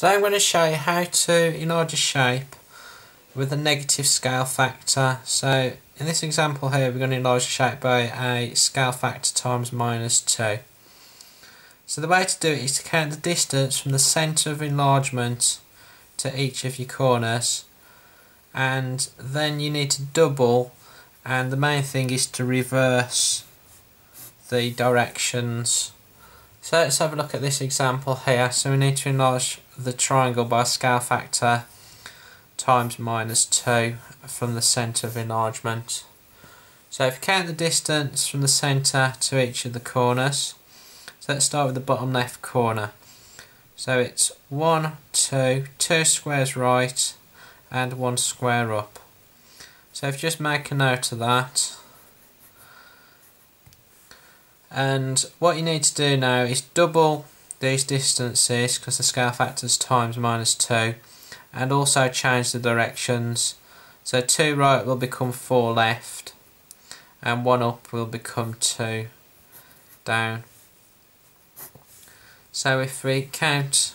So I'm going to show you how to enlarge a shape with a negative scale factor. So in this example here, we're going to enlarge the shape by a scale factor times -2. So the way to do it is to count the distance from the centre of enlargement to each of your corners, and then you need to double, and the main thing is to reverse the directions. So let's have a look at this example here. So we need to enlarge the triangle by a scale factor times -2 from the centre of enlargement. So if you count the distance from the centre to each of the corners, so let's start with the bottom left corner. So it's 1, 2 squares right and 1 square up. So if you just make a note of that, and what you need to do now is double these distances because the scale factor's times -2, and also change the directions. So 2 right will become 4 left and 1 up will become 2 down. So if we count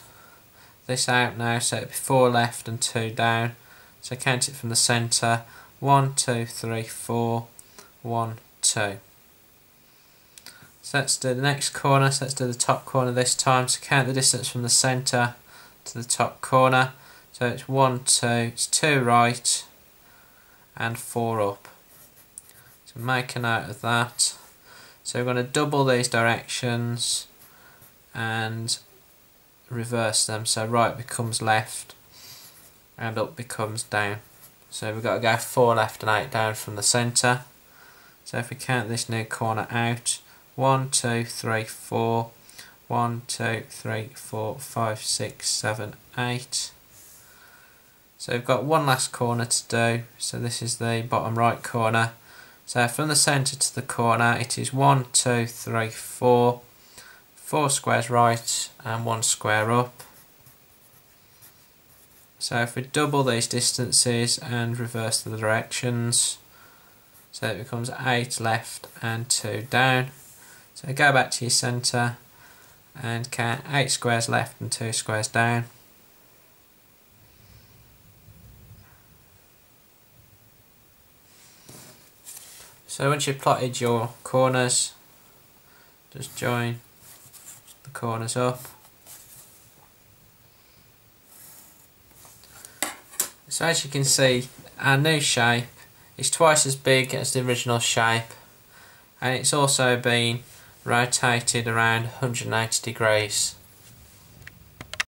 this out now, so it'll be 4 left and 2 down. So count it from the centre, 1, 2, 3, 4, 1, 2. So let's do the next corner. So let's do the top corner this time. So count the distance from the centre to the top corner. So it's 1, 2, it's 2 right and 4 up. So make a note of that. So we're going to double these directions and reverse them. So right becomes left and up becomes down. So we've got to go 4 left and 8 down from the centre. So if we count this new corner out, 1, 2, 3, 4, 1, 2, 3, 4, 5, 6, 7, 8. So we've got one last corner to do. So this is the bottom right corner. So from the centre to the corner, it is 1, 2, 3, 4, 4 squares right and 1 square up. So if we double these distances and reverse the directions, so it becomes 8 left and 2 down. So go back to your centre and count 8 squares left and 2 squares down. So once you've plotted your corners, just join the corners up. So as you can see, our new shape is twice as big as the original shape, and it's also been rotated around 180 degrees.